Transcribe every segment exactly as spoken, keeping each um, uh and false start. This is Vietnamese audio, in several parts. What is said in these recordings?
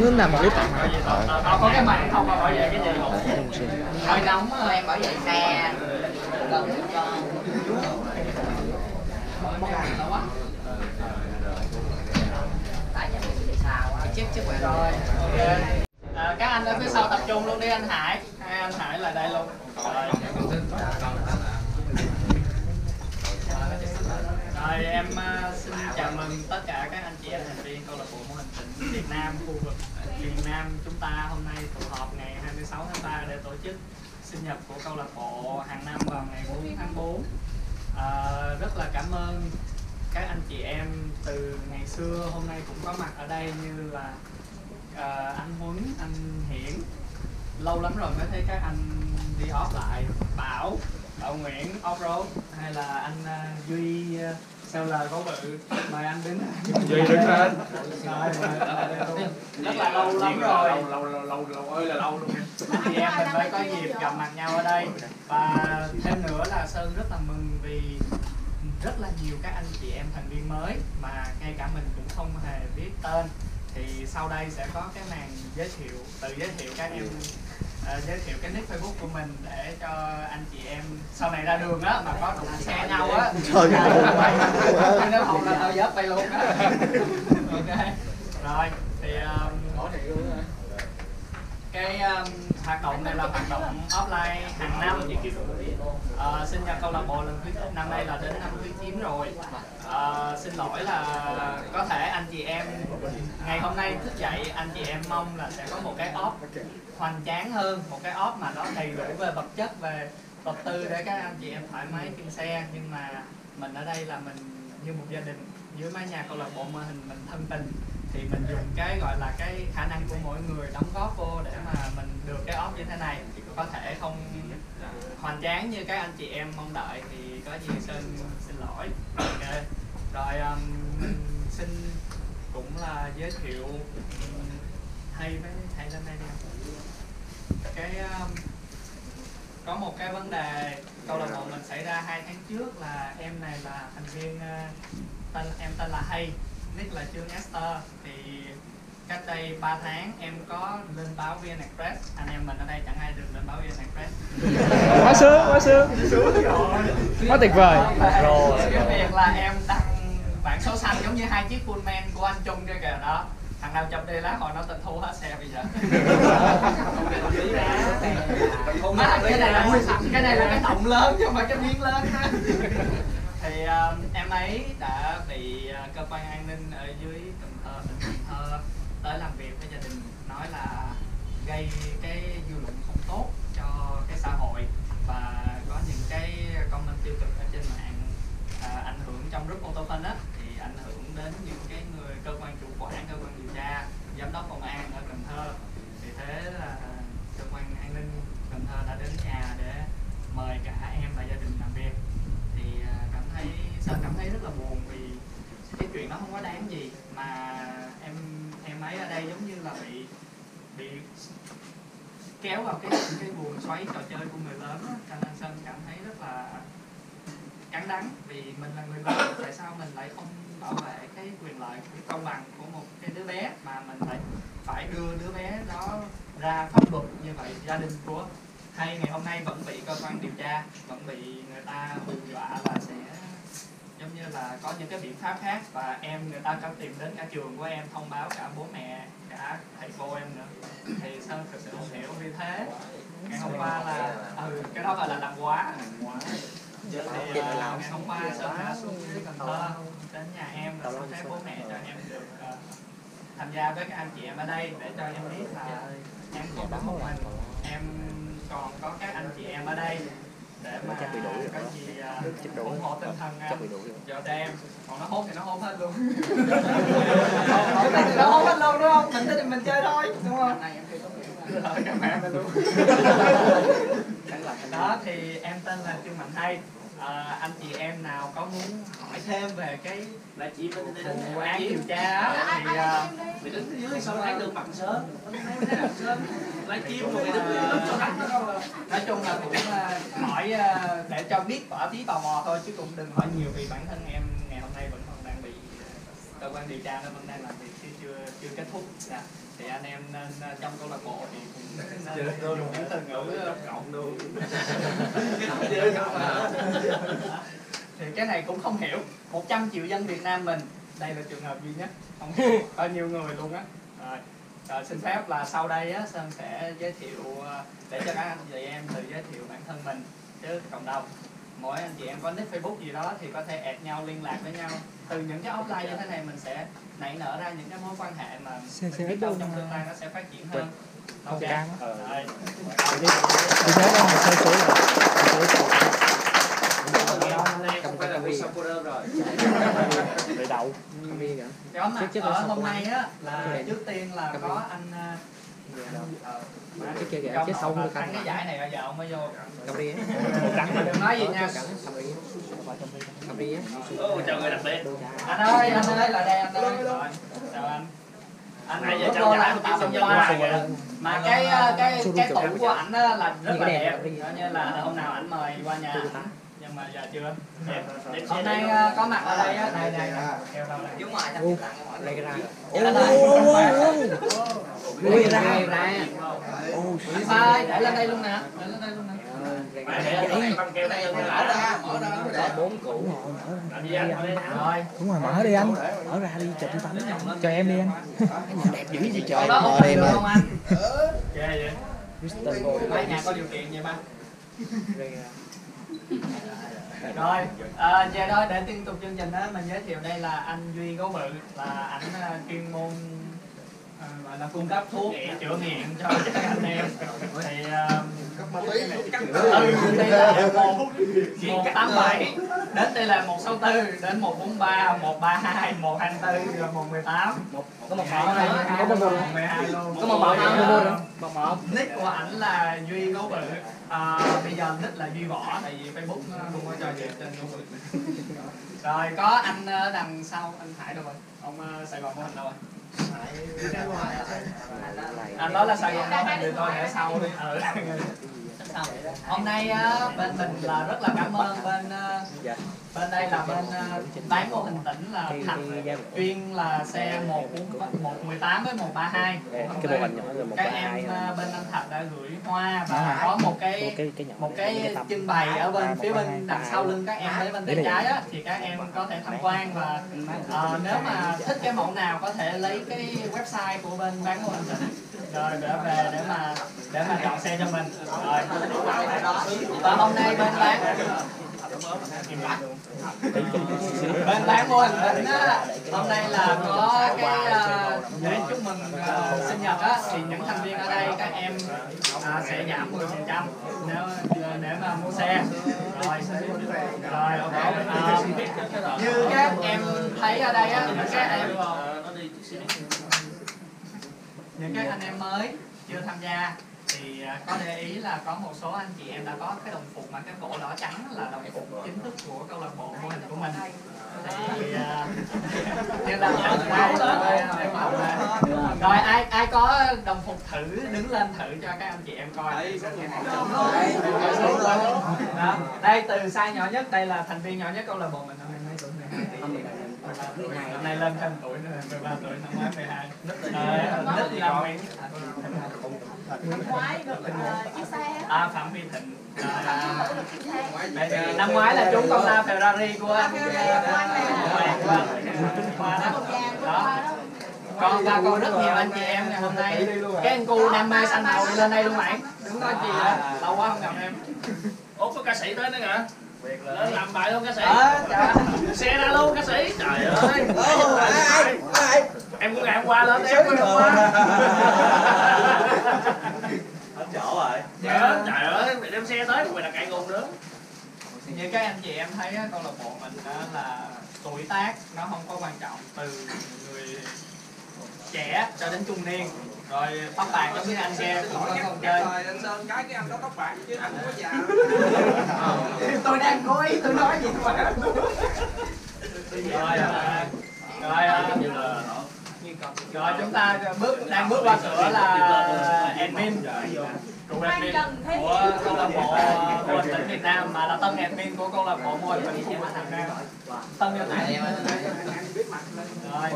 hứng làm một clip tặng hả? Tao có cái màn không mà bảo vệ cái gì? Thôi nóng thôi, em bảo vệ xe. Rồi. À, các anh ở phía sau tập trung luôn đi anh Hải. À, anh Hải là đây luôn. Rồi. Rồi em uh, xin chào mừng tất cả các anh chị em thành viên câu lạc bộ mô hình tỉnh Việt Nam khu vực Việt Nam. Chúng ta hôm nay tụ họp ngày hai mươi sáu tháng ba để tổ chức sinh nhật của câu lạc bộ hàng năm vào ngày bốn tháng tư. À, rất là cảm ơn các anh chị em từ ngày xưa hôm nay cũng có mặt ở đây, như là uh, anh Huấn, anh Hiển, lâu lắm rồi mới thấy các anh đi off lại, Bảo, Bảo Nguyễn Offroad, hay là anh uh, Duy uh, Sao Lời Có Bự, mời anh đến. Duy đứng lên. Rất là lâu lắm rồi. Lâu lâu lâu lâu lâu ơi là lâu luôn. Anh chị em mình mới có dịp gặp mặt nhau ở đây, và thêm nữa là Sơn rất là mừng vì rất là nhiều các anh chị em thành viên mới mà ngay cả mình cũng không hề biết tên. Thì sau đây sẽ có cái màn giới thiệu, tự giới thiệu các em, uh, giới thiệu cái nick Facebook của mình để cho anh chị em sau này ra đường á mà có đụng xe nhau á, nếu không là tao dớt bay luôn á. Ok. Rồi thì um, cái um, hoạt động này là hoạt động offline hàng năm. À, sinh nhật câu lạc bộ lần thứ năm nay là đến năm thứ chín rồi. À, xin lỗi là có thể anh chị em ngày hôm nay thức dậy, anh chị em mong là sẽ có một cái off hoành tráng hơn, một cái off mà nó đầy đủ về vật chất, về vật tư để các anh chị em thoải mái trên xe. Nhưng mà mình ở đây là mình như một gia đình dưới mái nhà câu lạc bộ mô hình mình thân tình, thì mình dùng cái gọi là cái khả năng của mỗi người đóng góp vô để mà mình được cái off như thế này. Có thể không hoành tráng như các anh chị em mong đợi thì có gì Sơn xin lỗi. Ok. Rồi um, xin cũng là giới thiệu um, hay với hay lên đây nè. Cái um, có một cái vấn đề câu lạc bộ mình xảy ra hai tháng trước là em này là thành viên uh, tên em tên là Hay, nick là Trương Esther. Thì cách đây ba tháng em có lên báo vê en Express, anh em mình ở đây chẳng ai được lên báo vê en Express. Quá sướng, quá sướng, sướng rồi, quá tuyệt vời. Rồi cái việc là em đăng bản số xanh giống như hai chiếc Pullman của anh Trung kia kìa đó, thằng nào chụp đi lá hồi nó tịch thu hết xe bây giờ. Má, cái này là cái này là cái tổng lớn chứ không phải cái miếng lớn đó. Thì uh, em ấy đã bị uh, cơ quan an ninh ở dưới Cần Thơ, tỉnh Cần Thơ tới làm việc với gia đình, nói là gây cái dư luận không tốt cho cái xã hội và có những cái comment tiêu cực ở trên mạng, uh, ảnh hưởng trong group autofan á, thì ảnh hưởng đến những cái người cơ quan chủ quản, cơ quan điều tra, giám đốc công an ở Cần Thơ. Vì thế là cơ quan an ninh Cần Thơ đã đến nhà để mời cả em và gia đình làm việc. Thấy, Sơn cảm thấy rất là buồn vì cái chuyện đó không có đáng gì, mà em em ấy ở đây giống như là bị bị kéo vào cái cái buồn xoáy trò chơi của người lớn đó. Cho nên Sơn cảm thấy rất là cắn đắng vì mình là người lớn, tại sao mình lại không bảo vệ cái quyền lợi, cái công bằng của một cái đứa bé mà mình lại phải đưa đứa bé đó ra pháp luật như vậy. Gia đình của Hay ngày hôm nay vẫn bị cơ quan điều tra, vẫn bị người ta hù dọa là sẽ giống như là có những cái biện pháp khác, và em người ta có tìm đến cả trường của em, thông báo cả bố mẹ, cả thầy cô em nữa. Thì Sơn thực sự không hiểu. Vì thế ngày hôm qua là ừ, cái đó gọi là làm quá. Thì là ngày hôm qua Sơn đã xuống dưới Cần Thơ đến nhà em và xin phép bố mẹ cho em được uh, tham gia với các anh chị em ở đây để cho em biết là em không có một mình, em còn có các anh chị em ở đây để mà chắc bị đủ rồi, có gì uh, ủng hộ tinh thần cho em. Còn nó hốt thì nó hốt hết luôn. Nó hốt hết luôn đúng không? Mình thì mình chơi thôi đúng không? Này em chơi luôn. Đó thì em tên là Trương Mạnh Hay. À, anh chị em nào có muốn hỏi thêm về cái vụ án điều tra thì bị đứng dưới sau lấy được bằng sớm, lấy chim rồi bị đứng dưới đánh nó đâu. Nói chung là cũng hỏi để cho biết tỏ tí tò mò thôi chứ cũng đừng hỏi nhiều vì bản thân em ngày hôm nay vẫn còn đang bị cơ quan điều tra nó vẫn đang làm việc chưa chưa kết thúc. Dạ. Thì anh em nên trong câu lạc bộ thì cũng dùng những từ ngữ cộng luôn. Thì cái này cũng không hiểu. một trăm triệu dân Việt Nam mình, đây là trường hợp duy nhất không hiểu bao nhiêu người luôn á. Rồi. Rồi, xin phép là sau đây á, Sơn sẽ giới thiệu để cho các anh chị em tự giới thiệu bản thân mình chứ cộng đồng. Mỗi anh chị em có nick Facebook gì đó thì có thể add nhau, liên lạc với nhau. Từ những cái offline như thế này mình sẽ nảy nở ra những cái mối quan hệ mà mình biết đâu trong tương lai nó sẽ phát triển hơn. Ok. Rồi. Nhóm mà ở hôm nay á là trước tiên là có anh cái xong rồi cái giải này giờ ông mới vô. Đừng nói gì nha. Chào người đặc biệt. Anh ơi, anh ơi là đây anh ơi. Rồi. Chào anh. Anh này giờ trong giải một xong qua mà cái cái cái tủ của ảnh là rất là đẹp. Cho nên là hôm nào ảnh mời qua nhà. Nhưng mà giờ chưa. Hôm nay có mặt ở đây á, này này là kêu đâu này. Đúng rồi. Đây ra. Ui ra ra. Anh ơi, để lên đây luôn nè, để lên đây luôn nè. Bốn củ rồi. Đúng rồi, mở đi anh. Mở ra đi, chụp tấm cho em đi anh. Đẹp dữ gì trời. Mở đi mà. Ghê vậy. Mấy nhà có điều kiện vậy ba. Rồi, à, về đó để tiếp tục chương trình đó, mình giới thiệu đây là anh Duy Gấu Bự, là ảnh chuyên môn à, gọi là cung cấp thuốc để chữa nghiện cho các anh em. Thì từ đây là một tám bảy đến đây là một sáu tư đến một bốn ba, một ba hai, một hai tư rồi một mười tám. Có một mẫu này, có một mười hai luôn. Có một mẫu nữa. Một mẫu. Nick của ảnh là Duy Gấu Bự. À, bây giờ nick là Duy Võ tại vì Facebook không có trò chuyện trên Google. Rồi có anh đằng sau anh Hải đâu rồi? Ông Sài Gòn của anh đâu rồi? Anh đó là Sài Gòn của mình thì tôi ở sau đi. Ừ. Hôm nay bên mình là rất là cảm ơn bên bên đây là bên bán mô hình tỉnh là Thịnh chuyên là xe một bốn một mười tám với một ba hai. Các em bên anh Thạch đã gửi hoa và có một cái một cái trưng bày ở bên phía bên đằng sau lưng các em bên bên tay trái á, thì các em có thể tham quan và uh, nếu mà thích cái mẫu nào có thể lấy cái website của bên bán mô hình tỉnh rồi để về để mà để mà chọn xe cho mình. Rồi và hôm nay bên bán bên bán mô hình tỉnh á, hôm nay là có cái lễ uh, chúc mừng uh, sinh nhật á, thì những thành viên ở đây các em uh, sẽ giảm mười phần trăm nếu để mà mua xe. Rồi rồi uh, như các em thấy ở đây á, các em những các anh em mới chưa tham gia thì có để ý là có một số anh chị em đã có cái đồng phục mà cái cổ đỏ trắng là đồng phục chính thức của câu lạc bộ mô hình của mình. Thì như là rồi ai ai có đồng phục thử đứng lên thử cho các anh chị em coi. Đó, đây từ size nhỏ nhất, đây là thành viên nhỏ nhất câu lạc bộ mình. Hôm nay lên trăm tuổi nữa, mười ba tuổi, năm ngoái mười hai. Nít là Nguyễn à, Phạm Vy Thịnh. Năm ngoái là trúng con la Ferrari của anh. Còn và còn rất nhiều anh chị em ngày hôm nay. Cái anh cu đam mê xanh màu đi lên đây luôn bạn. Đúng đó chị ạ, lâu quá không gặp em. Ủa có ca sĩ tới nữa hả? Lên làm bài luôn ca sĩ. Xe ra luôn ca sĩ. Trời ơi. Em cũng ngày hôm qua lên em cũng hôm qua. Hết chỗ rồi. Trời ơi, đem xe tới rồi là cãi ngôn nữa. Như các anh chị em thấy câu lạc bộ mình là tuổi tác nó không có quan trọng, từ người trẻ cho đến trung niên. Rồi tóc bạc giống như anh kia cũng không chơi. Rồi anh Sơn cái cái anh có tóc bạc chứ anh không có già. Tôi đang cố ý tôi nói gì mà. Rồi rồi rồi chúng ta bước đang bước qua cửa là admin. Trụ một admin của câu lạc bộ mô hình tỉnh Việt Nam mà là tân admin của câu lạc bộ mô hình tỉnh Việt Nam. Tân như này. Rồi.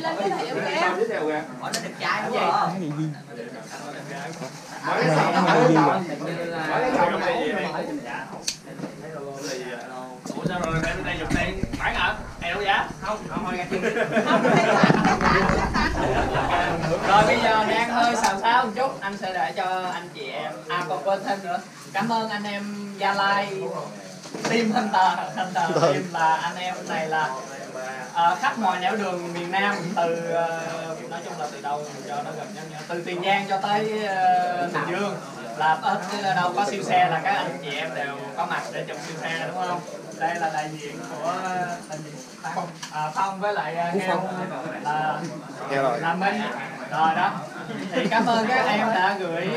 Lên giới thiệu kìa. Hỏi nó đẹp trai không vậy? Hỏi cái giọng này gì vậy? Hỏi cái giọng này gì vậy? Ủa sao rồi đây đây dùng đây bán hả? Em đấu giá? Không, không thôi. Rồi bây giờ đang hơi xào xáo một chút, anh sẽ để cho anh chị em. À còn quên thêm nữa, cảm ơn anh em Gia Lai Team Hunter, Hunter Team là anh em này là à, khắp mọi nẻo đường miền Nam từ uh, nói chung là từ đâu cho nó gần nhau, từ Tiền Giang cho tới uh, Bình Dương là ở đâu có siêu xe là các anh chị em đều có mặt để chụp siêu xe đúng không? Đây là đại diện của Phong, à, Phong với lại Heo là là Minh rồi đó. Thì cảm ơn các em đã gửi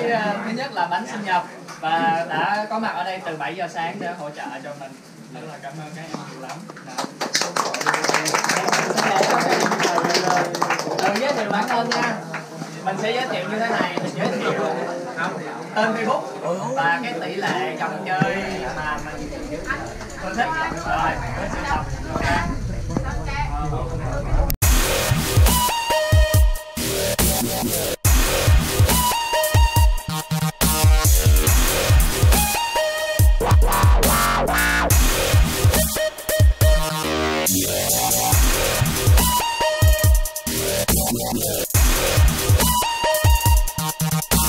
thứ nhất là bánh sinh nhật và đã có mặt ở đây từ bảy giờ sáng để hỗ trợ cho mình. Rất là cảm ơn các em nhiều lắm. Đừng giới thiệu bản thân nha. Mình sẽ giới thiệu như thế này, mình giới thiệu tên Facebook và cái tỷ lệ dòng chơi mà mình thích. Rồi, mình sẽ tập.